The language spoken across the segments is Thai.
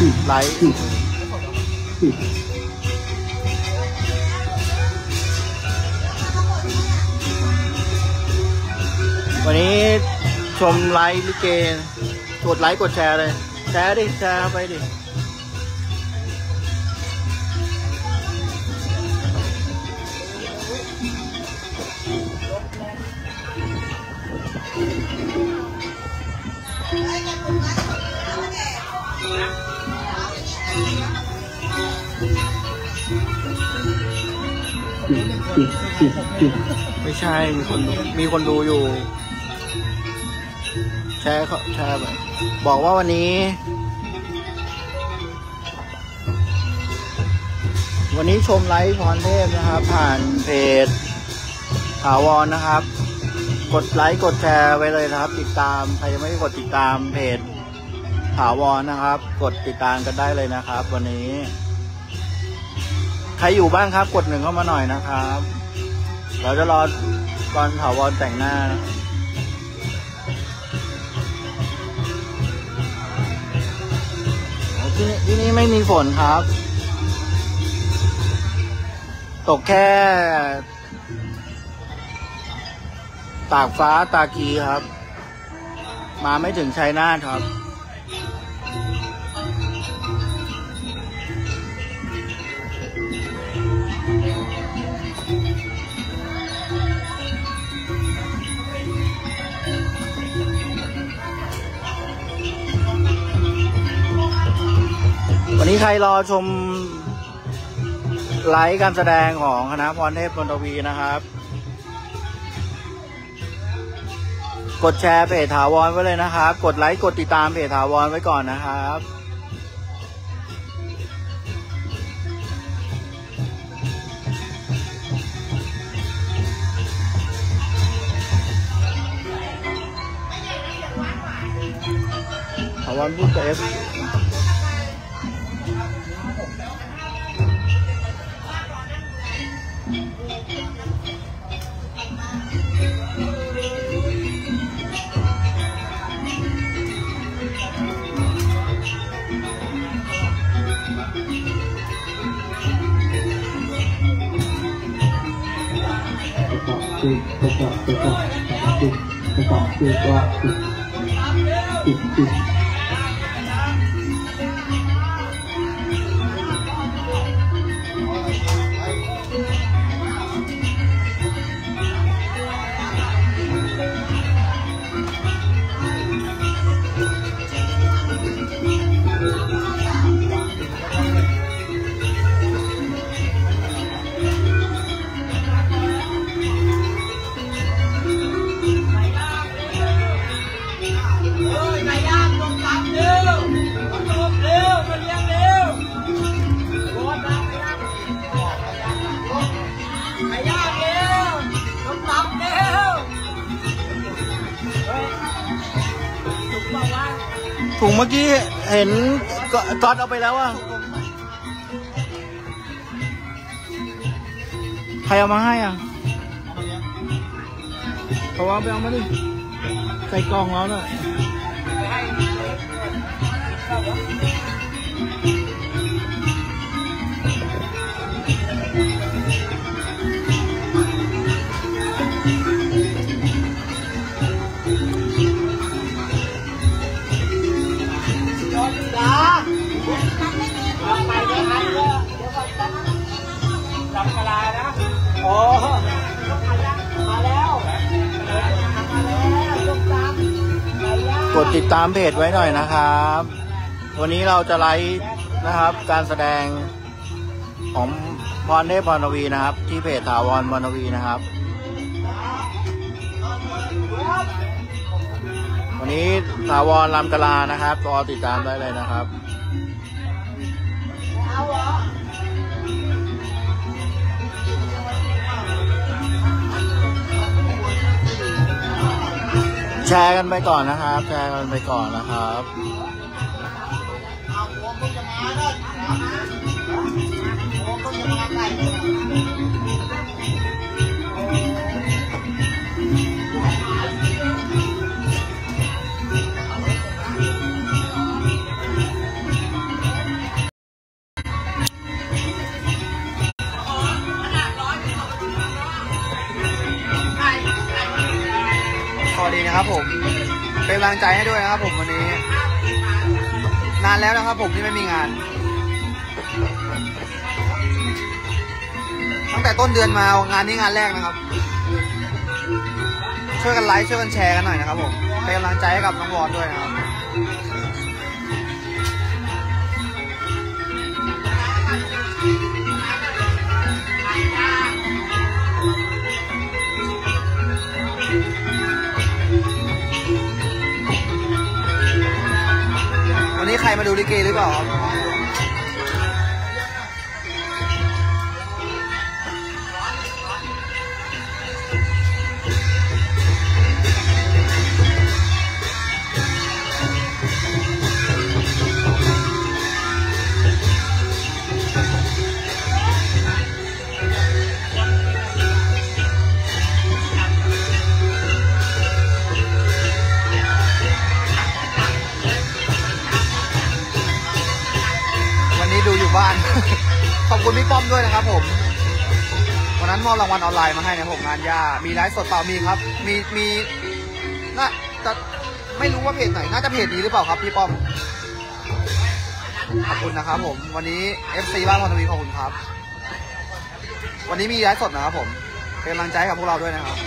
ไลค์วันนี้ชมไลค์ลิเกกดไลค์กดแชร์เลยแชร์ดิแชร์ไปดิไม่ใช่มีคนดูอยู่แชร์เขาแชร์บอกว่าวันนี้ชมไลฟ์พรเทพนะครับผ่านเพจถาวรนะครับกดไลค์กดแชร์ไปเลยนะครับติดตามใครยังไม่ได้กดติดตามเพจถาวรนะครับกดติดตามกันได้เลยนะครับวันนี้ใครอยู่บ้างครับกดหนึ่งเข้ามาหน่อยนะครับเราจะรอตอนถาวรแต่งหน้าที่นี่ไม่มีฝนครับตกแค่ตากฟ้าตากีครับมาไม่ถึงชัยนาทครับวันนี้ใครรอชมไลฟ์การแสดงของคณะพรเทพมนตวีนะครับกดแชร์เพจถาวรไว้เลยนะครับกดไลค์กดติดตามเพจถาวรไว้ก่อนนะครับถาวรพูดกับเอฟถุงเมื่อกี้เห็นก๊อตเอาไปแล้วอ่ะใครเอามาให้อ่ะเขาเอาไปเอามาดิใส่กล่องแล้วน่ะกดติดตามเพจไว้หน่อยนะครับวันนี้เราจะไลฟ์นะครับการแสดงของพรเทพมนตวีนะครับที่เพจถาวรมนตวีนะครับวันนี้ถาวรรำกลานะครับรอติดตามได้เลยนะครับแชร์กันไปก่อนนะครับแชร์กันไปก่อนนะครับ ลังใจให้ด้วยนะครับผมวันนี้นานแล้วนะครับผมที่ไม่มีงานตั้งแต่ต้นเดือนมางานนี้งานแรกนะครับช่วยกันไลค์ช่วยกันแชร์กันหน่อยนะครับผมเป็นกำลังใจให้กับน้องวอนด้วยนะครับวันนี้ใครมาดูลิเกหรือเปล่าขอบคุณพี่ป้อมด้วยนะครับผมวันนั้นมอบรางวัลออนไลน์มาให้นะผมงานยามีไลฟ์สดเปล่ามีครับมีน่าจะไม่รู้ว่าเพจไหนน่าจะเพจนี้หรือเปล่าครับพี่ป้อมขอบคุณนะครับผมวันนี้ FC บ้านพรทวีขอบคุณครับวันนี้มีไลฟ์สดนะครับผมเป็นกำลังใจกับพวกเราด้วยนะครับ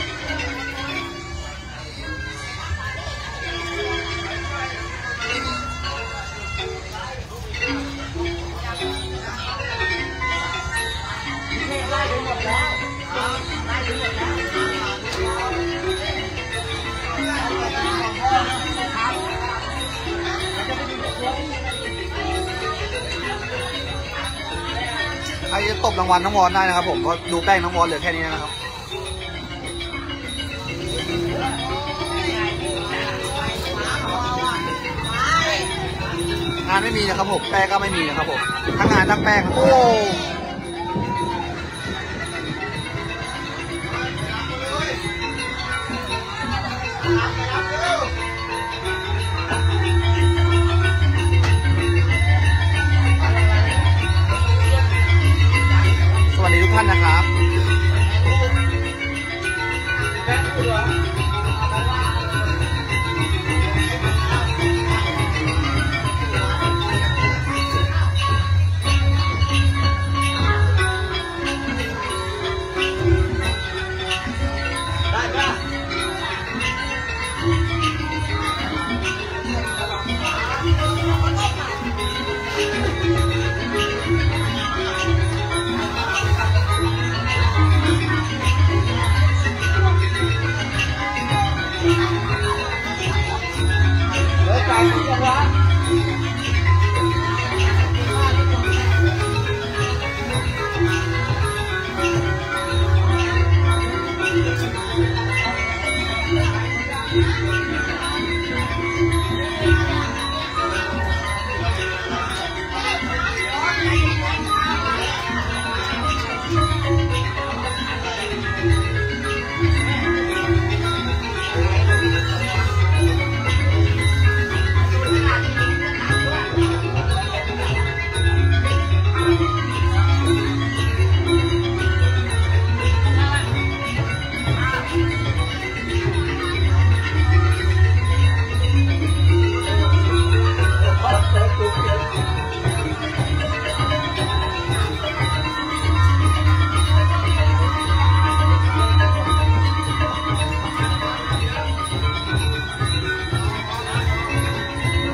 ใครจะตบรางวัลน้องวอนได้นะครับผมก็ดูแป้งน้องวอนเหลือแค่นี้นะครับงานไม่มีนะครับผมแป้งก็ไม่มีนะครับผมทั้งงานทั้งแป้งโอ้ท่านนะครับไล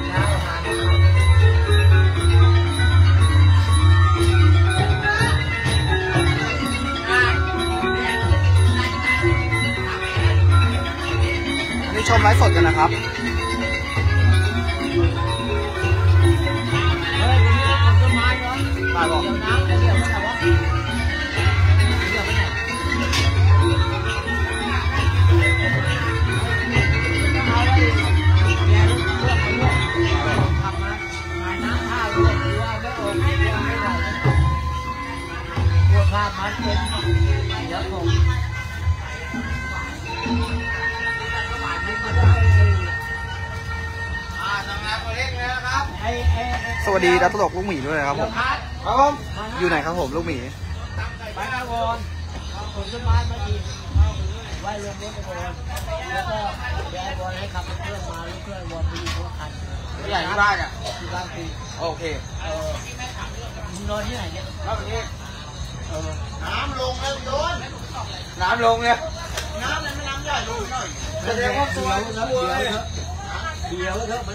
ฟ์สดกันนะครับตายบอกสวัสดีดาวตลกลูกหมีด้วยนะครับผมอยู่ไหนครับผมลูกหมี ไว้ลงรถบอลแล้วก็เดี๋ยวบอลให้ขับเครื่องมาแล้วเครื่องบอลไปอยู่ทุกคันที่ไหนที่บ้านอ่ะที่บ้านคือโอเคนอนที่ไหนเนี่ยนอนที่นี่น้ำลงแล้วโยนน้ำลงเนี่ยน้ำนั้นไม่น้ำใหญ่ลงหน่อยแต่เดี๋ยวพวกตัวเดี๋ยวมั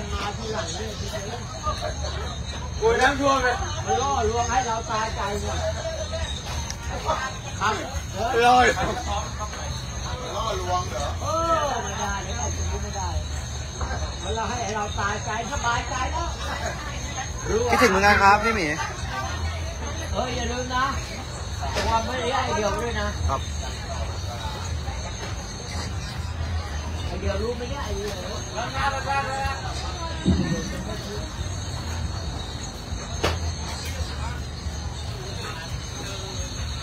นมาที่หลังนี่กูน้ำท่วมเลยมันล่อลวงให้เราตายใจหมดครับเลยล่อลวงเหรอโอ้ไม่ได้เดี๋ยวเราจะรู้ไม่ได้มันเราให้เราตายใจสบายใจแล้วคิดถึงงานครับพี่หมีอย่าลืมนะความไม่ได้เดียวด้วยนะครับเดี๋ยวรู้ไม่ได้เลยแล้วหน้าไปบ้างเลยนะพ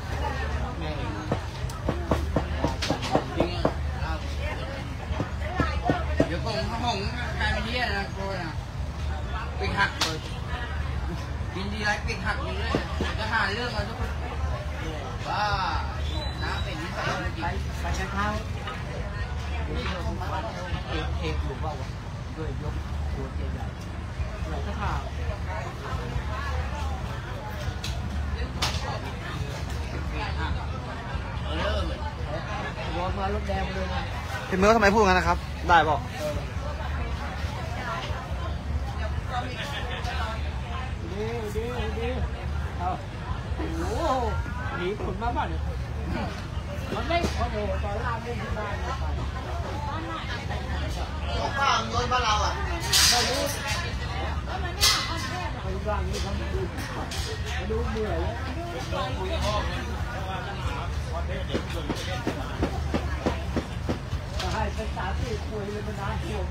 ผมกลายเป็นเหี้ยนะกูนะปิดหักเลยกินดีไรปิดหักอยู่เลยจะหาเรื่องเราทุกคนบ้าน้ำเป็นนิสัยอะไรกินไปเช้าเช้าเทปถูกเปล่าวะด้วยยกตัวเทปใหญ่เราจะหาร้อนมารถแดงเลยนะเป็นเมื่อทำไมพูดงั้นนะครับได้ป่ะดีเอาโอ้โหหนีคนมาบ้านเนี่ยมันไม่โอ้โหตอนลาไม่ถึงบ้านเลยตกบ้านโดนบ้านเราอ่ะไม่รู้บ้านนี้ทำดูเหนื่อยแล้วจะให้เป็นสามีคุยเลยเป็นน้าเดียว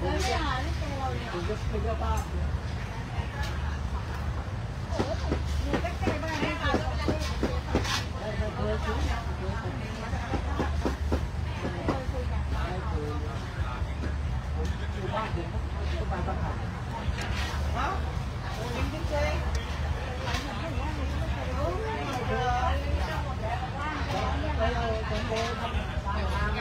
ผมจะเป็นเจ้าบ้าน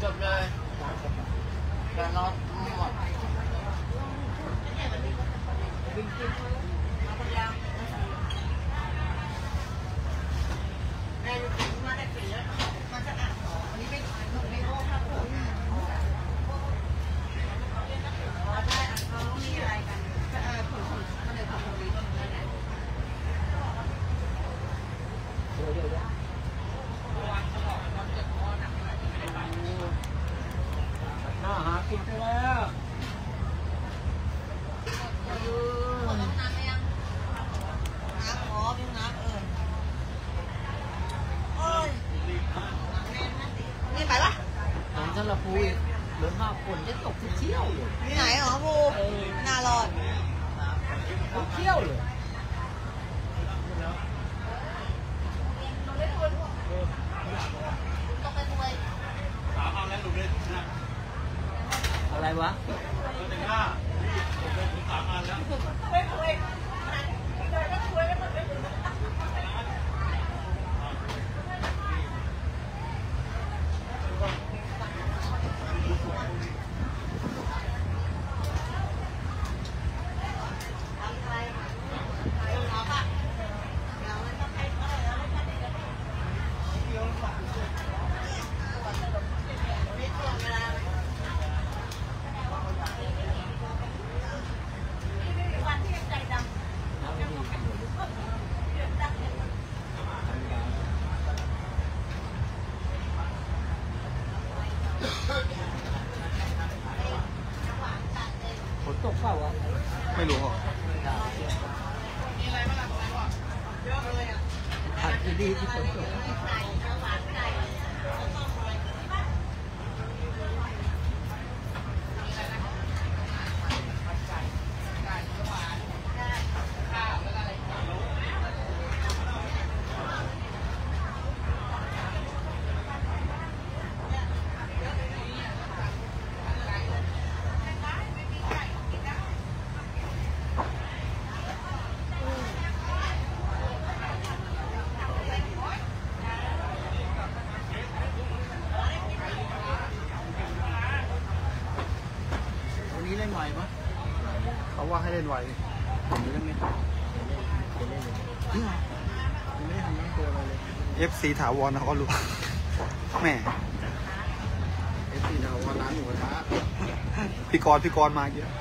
จบเลยแต่นอนไม่หมดกินไปแล้ว ดีที่ฝนตกเขาว่าให้เล่นไวผมเล่นไหมไม่ได้ทำให้ตัวอะไรเลย FC ถาวรเขาก็รู้แม่ FC ถาวรร้านหมูกระทะพี่กรมาเยอะ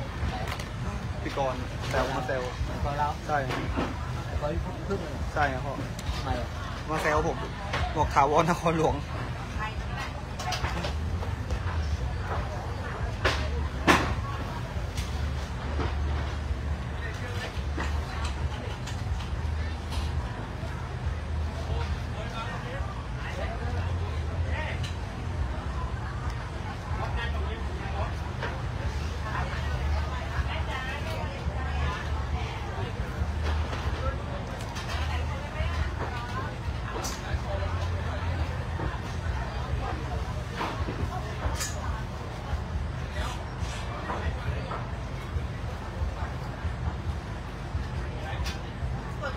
พี่กรแซวมาแซวกรเราใช่กรพึ่งใช่ครับมาแซวผมบอกถาวรนครหลวงเดี๋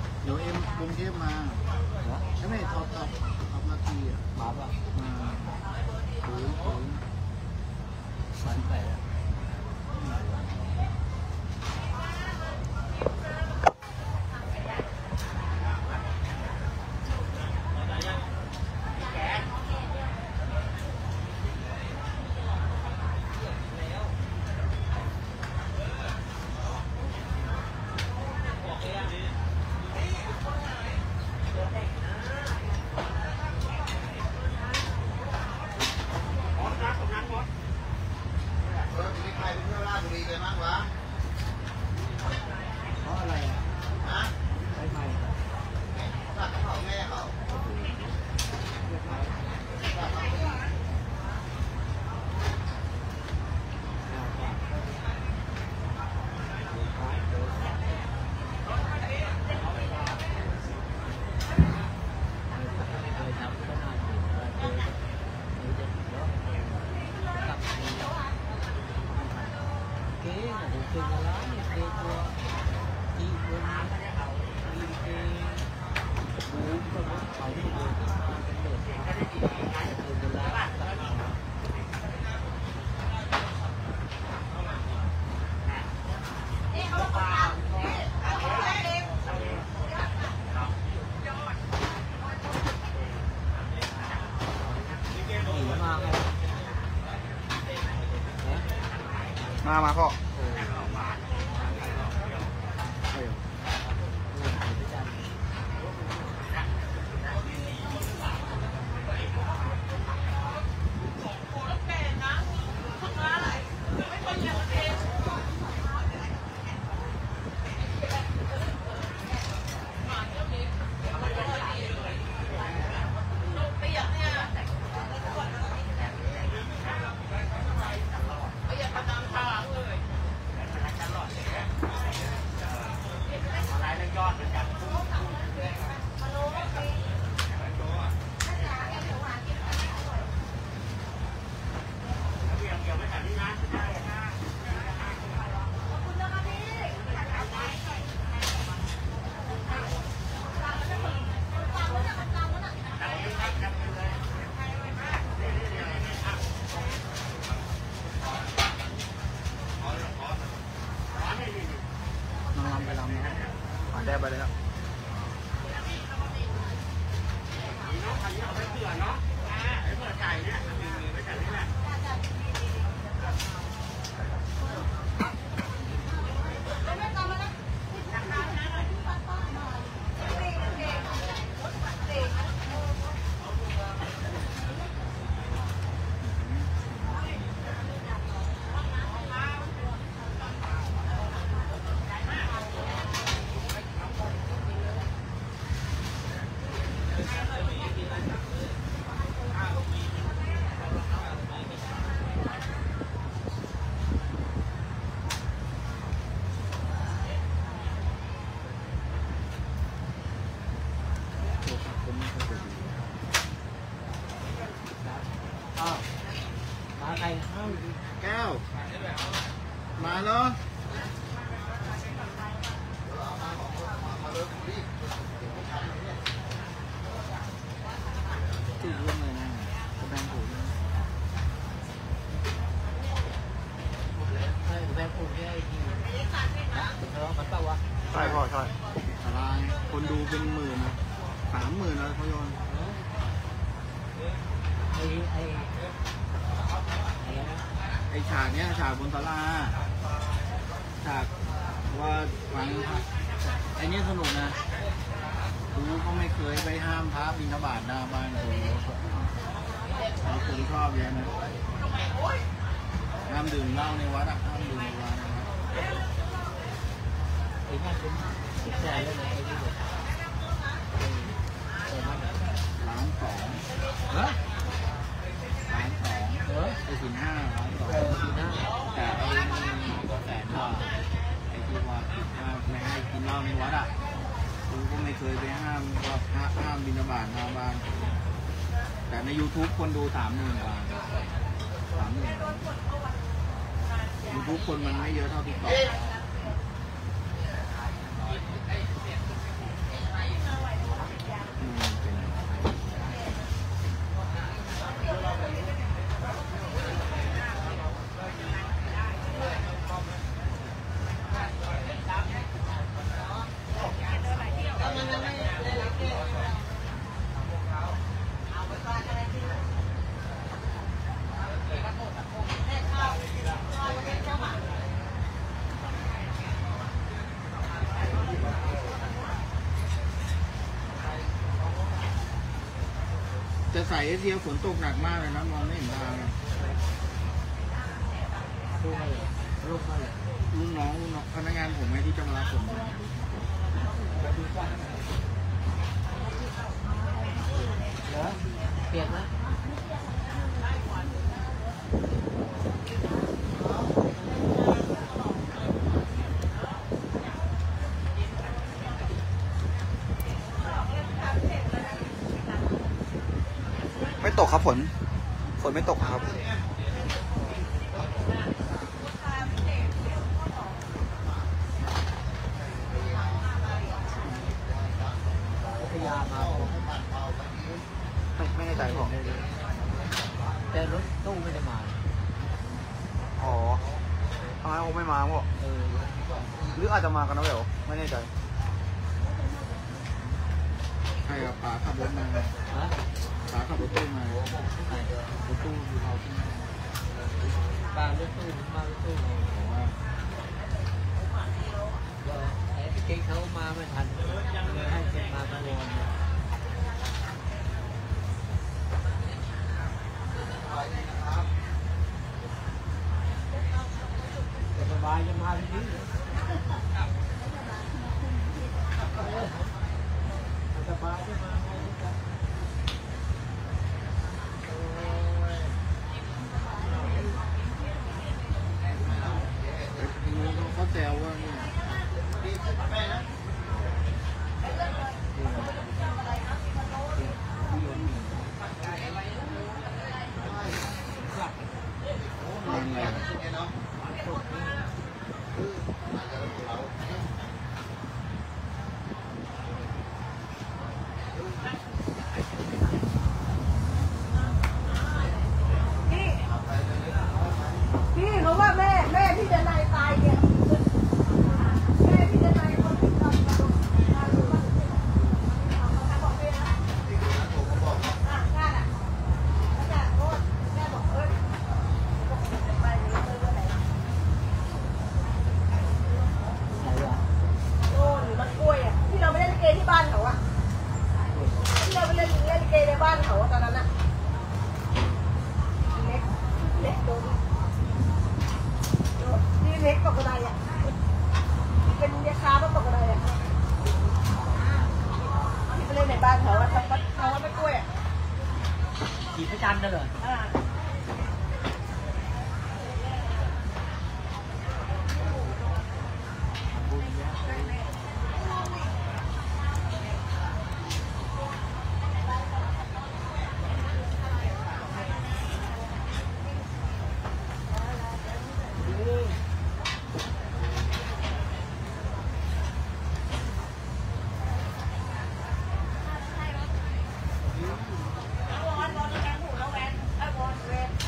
ยวเอ็มกรุงเทพมาใช่ไหมท็อปนาทีอ่ะมาป่ะโอ้ยฝันไปแล้วมาพ่อไปเลยครับ คนดูเป็นหมื่น30,000แล้วเขาโยนไอฉากเนี้ยฉากบนศาลาฉากว่าฟังไอเนี้ยสนุกนะกูก็ไม่เคยไปห้ามพระบิณฑบาตหน้าบ้านกูคนชอบเยอะนะห้ามดื่มเหล้าในวัดห้ามดื่มในวัดไอ้ห้ามเป็นแช่เลยไอ้ที่บอก1,200เฮ้ย1,200เฮ้ยไอ้4,500แต่ไอ้1,000,000ไอ้ที่ว่าไม่ให้กินเหล้าในวัดอ่ะกูก็ไม่เคยไปห้ามว่าห้ามบิณฑบาตหน้าบ้านแต่ใน YouTube คนดู30,000 กว่าYouTube คนมันไม่เยอะเท่าTikTokใส่เสียฝนตกหนักมากเลยนะมองไม่เห็นทางเลยลูกน้องพนักงานผมไม่ที่จะมารับผมเปียกนะไม่ตกครับฝนไม่ตกครับไม่ได้ใจผมแต่รถตู้ไม่ได้มาอ๋อทำไมผมไม่มาพ่อหรืออาจจะมากันนะเดี๋ยวไม่แน่ใจใครกับป๋าขับรถมาป๋าขับรถตู้มารถตู้อยู่เราที่บ้านรถตู้บ้านรถตู้ไอ้พี่เก่งเขามาไม่ทันเลยให้เก่งมาตะวันสบายจะมาที่นี่สบายจะมา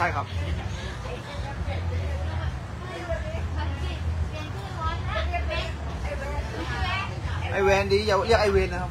ใช่ครับไอแว นดี้อย่าเรียกไอเวนนะครับ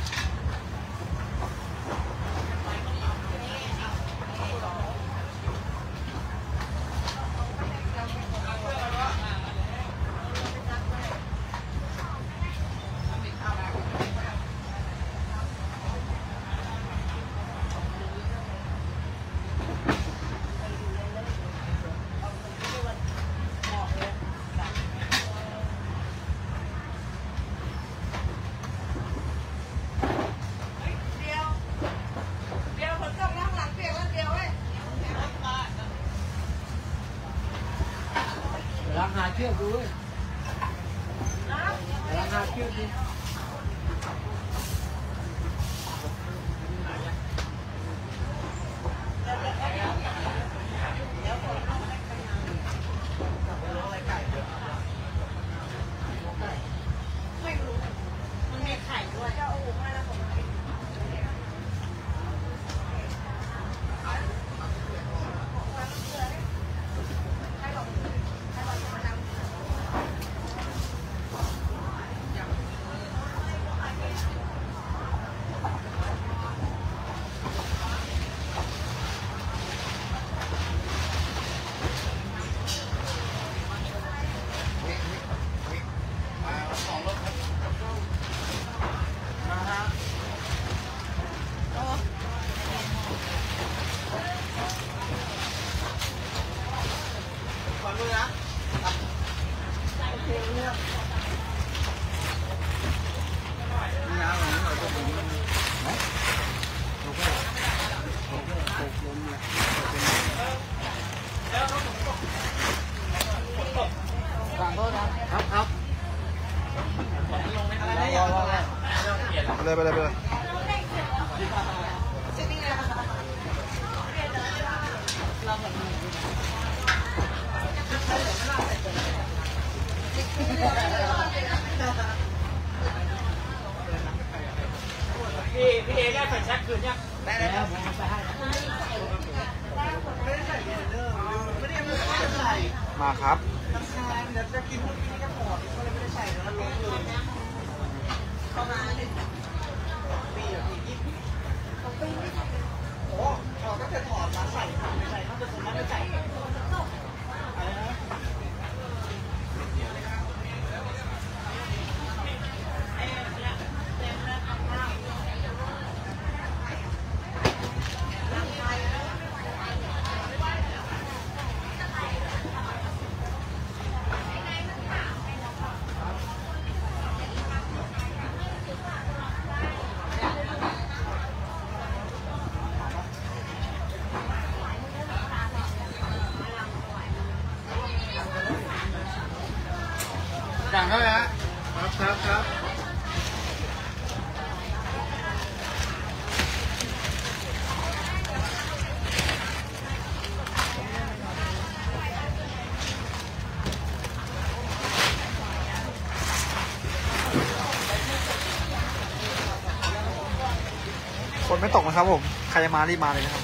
ไม่ตกนะครับผมใครจะมารีบมาเลยนะครับ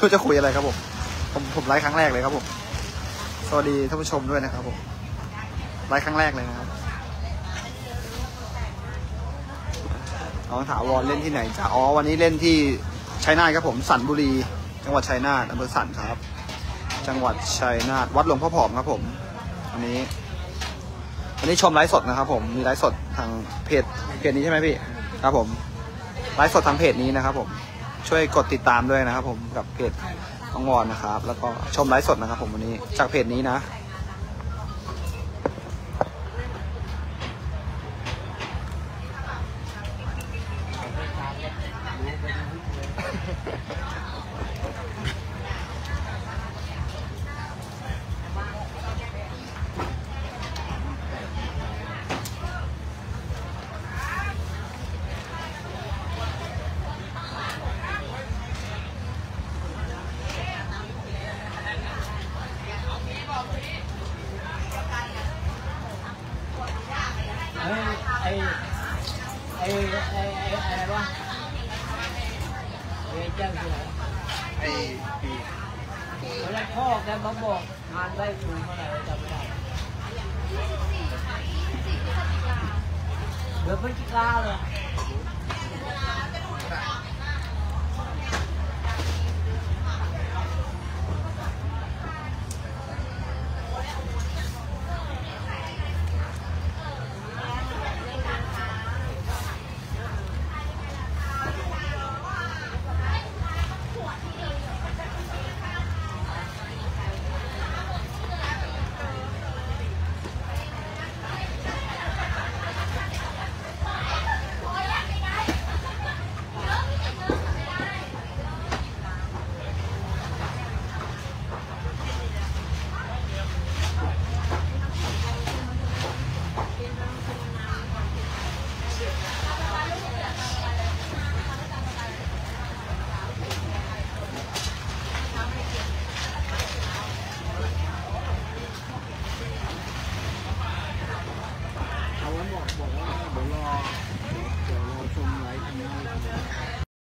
ไม่จะคุยอะไรครับผมไลฟ์ครั้งแรกเลยครับผมสวัสดีท่านผู้ชมด้วยนะครับผมไลฟ์ครั้งแรกเลยนะครับน้องถาวรเล่นที่ไหนจ้าอ๋อวันนี้เล่นที่ชัยนาทครับผมสันบุรีจังหวัดชัยนาทอำเภอสันครับจังหวัดชัยนาทวัดหลวงพ่อผอมครับผมวันนี้ชมไลฟ์สดนะครับผมมีไลฟ์สดทางเพจนี้ใช่ไหมพี่ครับผมไลฟ์สดทางเพจนี้นะครับผมช่วยกดติดตามด้วยนะครับผมกับเพจของวอนนะครับแล้วก็ชมไลฟ์สดนะครับผมวันนี้จากเพจนี้นะเดี๋ยวไม่กล้าเลย